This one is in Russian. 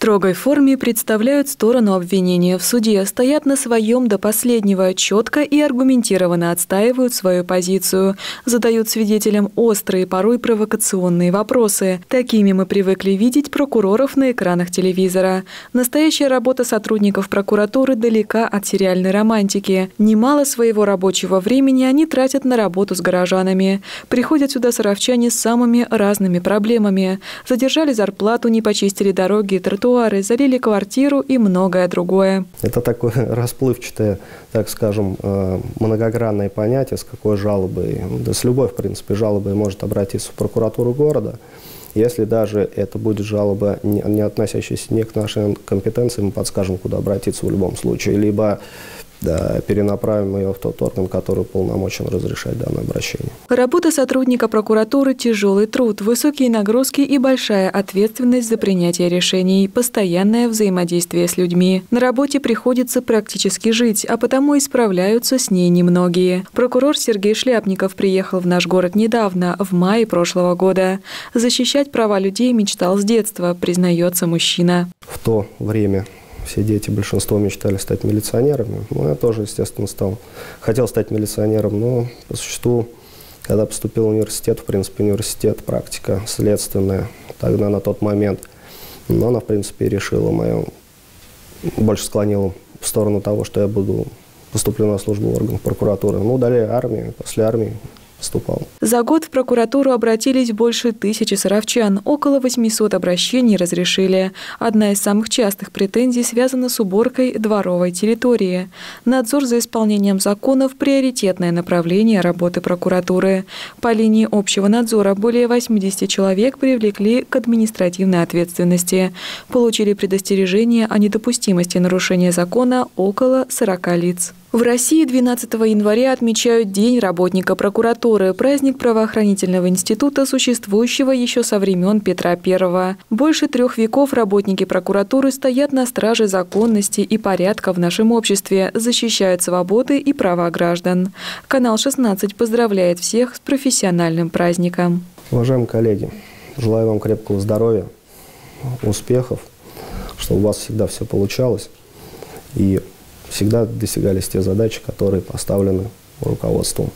строгой форме представляют сторону обвинения в суде, стоят на своем до последнего, четко и аргументированно отстаивают свою позицию, задают свидетелям острые, порой провокационные вопросы. Такими мы привыкли видеть прокуроров на экранах телевизора. Настоящая работа сотрудников прокуратуры далека от сериальной романтики. Немало своего рабочего времени они тратят на работу с горожанами. Приходят сюда саровчане с самыми разными проблемами. Задержали зарплату, не почистили дороги и тротуары, залили квартиру и многое другое. Это такое расплывчатое, так скажем, многогранное понятие, с какой жалобой, да с любой, в принципе, жалобой может обратиться в прокуратуру города. Если даже это будет жалоба, не относящаяся ни к нашей компетенции, мы подскажем, куда обратиться в любом случае, либо перенаправим ее в тот орган, который уполномочен разрешать данное обращение. Работа сотрудника прокуратуры – тяжелый труд, высокие нагрузки и большая ответственность за принятие решений, постоянное взаимодействие с людьми. На работе приходится практически жить, а потому и справляются с ней немногие. Прокурор Сергей Шляпников приехал в наш город недавно, в мае прошлого года. Защищать права людей мечтал с детства, признается мужчина. В то время все дети, большинство, мечтали стать милиционерами. Ну, я тоже, естественно, хотел стать милиционером, но по существу, когда поступил в университет, в принципе, практика следственная, тогда на тот момент, но она, в принципе, решила мою, больше склонила в сторону того, что я поступлю на службу в органах прокуратуры. Ну, далее армия, после армии. За год в прокуратуру обратились больше 1000 саровчан, около 800 обращений разрешили. Одна из самых частых претензий связана с уборкой дворовой территории. Надзор за исполнением законов – приоритетное направление работы прокуратуры. По линии общего надзора более 80 человек привлекли к административной ответственности. Получили предостережение о недопустимости нарушения закона около 40 лиц. В России 12 января отмечают День работника прокуратуры, праздник правоохранительного института, существующего еще со времен Петра I. Больше 3 веков работники прокуратуры стоят на страже законности и порядка в нашем обществе, защищают свободы и права граждан. Канал 16 поздравляет всех с профессиональным праздником. Уважаемые коллеги, желаю вам крепкого здоровья, успехов, чтобы у вас всегда все получалось и всегда достигались те задачи, которые поставлены руководством.